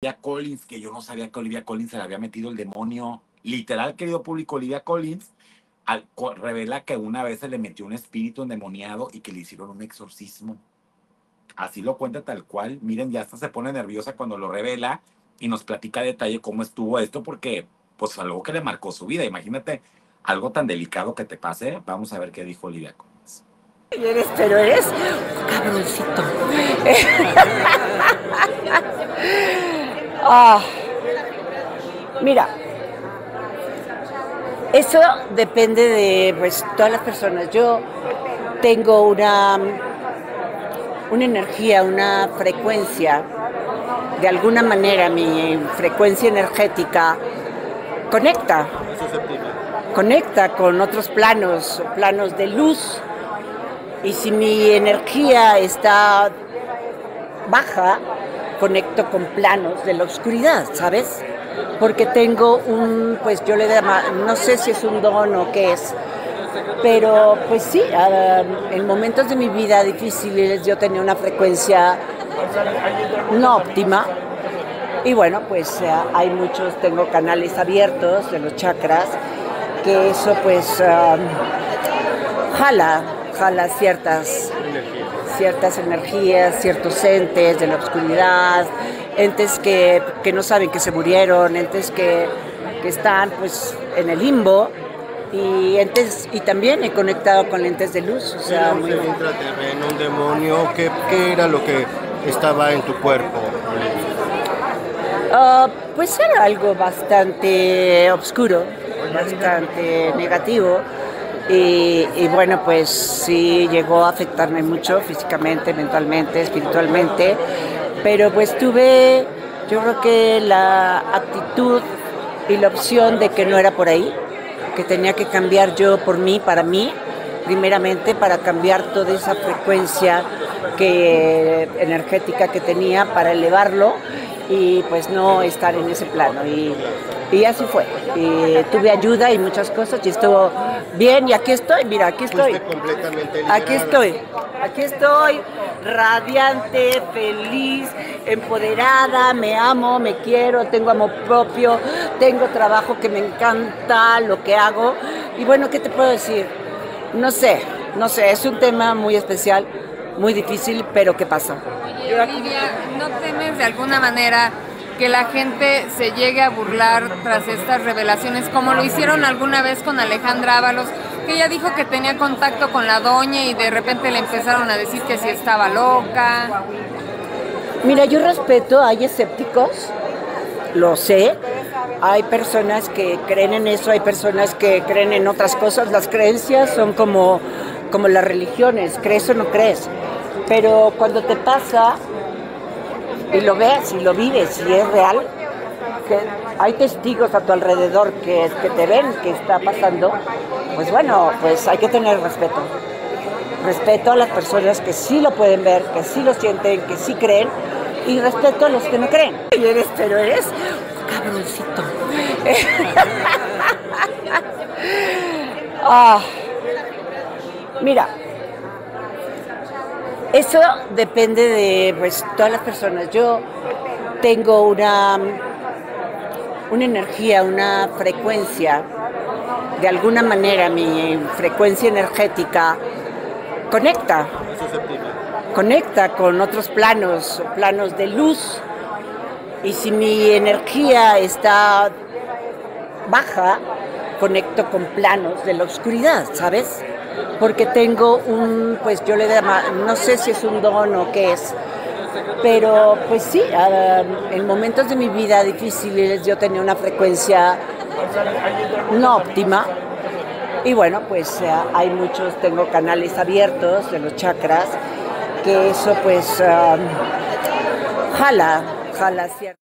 Olivia Collins, que yo no sabía que Olivia Collins se le había metido el demonio. Literal, querido público, Olivia Collins revela que una vez se le metió un espíritu endemoniado y que le hicieron un exorcismo. Así lo cuenta tal cual. Miren, ya hasta se pone nerviosa cuando lo revela y nos platica a detalle cómo estuvo esto, porque pues algo que le marcó su vida. Imagínate algo tan delicado que te pase. Vamos a ver qué dijo Olivia Collins. Pero eres cabroncito. Oh, mira, eso depende de todas las personas. Yo tengo una energía, una frecuencia, de alguna manera mi frecuencia energética conecta con otros planos, planos de luz, y si mi energía está baja, conecto con planos de la oscuridad, ¿sabes? Porque tengo un, pues yo le llamo, no sé si es un don o qué es, pero pues sí, en momentos de mi vida difíciles yo tenía una frecuencia no óptima y bueno, pues hay muchos, tengo canales abiertos de los chakras, que eso pues jala ciertas energías, ciertos entes de la oscuridad, entes que no saben que se murieron, entes que están pues en el limbo, y entes, y también he conectado con entes de luz. O sea, ¿un extraterreno, un demonio? ¿Qué era lo que estaba en tu cuerpo? Pues era algo bastante oscuro, bastante negativo. Y bueno, pues sí llegó a afectarme mucho físicamente, mentalmente, espiritualmente, pero pues tuve, yo creo que la actitud y la opción de que no era por ahí, que tenía que cambiar yo por mí, para mí, primeramente para cambiar toda esa frecuencia energética que tenía, para elevarlo y pues no estar en ese plano. Y así fue. Y tuve ayuda y muchas cosas y estuvo bien, y aquí estoy, mira, aquí estoy. Aquí estoy, radiante, feliz, empoderada, me amo, me quiero, tengo amor propio, tengo trabajo que me encanta, lo que hago. Y bueno, ¿qué te puedo decir? No sé, es un tema muy especial, muy difícil, pero ¿qué pasa? Oye, Olivia, ¿no temes de alguna manera que la gente se llegue a burlar tras estas revelaciones, como lo hicieron alguna vez con Alejandra Ábalos, que ella dijo que tenía contacto con la doña y de repente le empezaron a decir que sí estaba loca? Mira, yo respeto, hay escépticos, lo sé, hay personas que creen en eso, hay personas que creen en otras cosas, las creencias son como las religiones, crees o no crees, pero cuando te pasa y lo ves y lo vives y es real, que hay testigos a tu alrededor que te ven que está pasando, pues bueno, pues hay que tener respeto a las personas que sí lo pueden ver, que sí lo sienten, que sí creen, y respeto a los que no creen. Pero eres cabroncito. Oh, mira, eso depende de todas las personas. Yo tengo una energía, una frecuencia, de alguna manera mi frecuencia energética conecta con otros planos, planos de luz, y si mi energía está baja, conecto con planos de la oscuridad, ¿sabes? Porque tengo un, pues yo le llamo, no sé si es un don o qué es, pero pues sí, en momentos de mi vida difíciles yo tenía una frecuencia no óptima y bueno, pues hay muchos, tengo canales abiertos de los chakras, que eso pues jala cierto.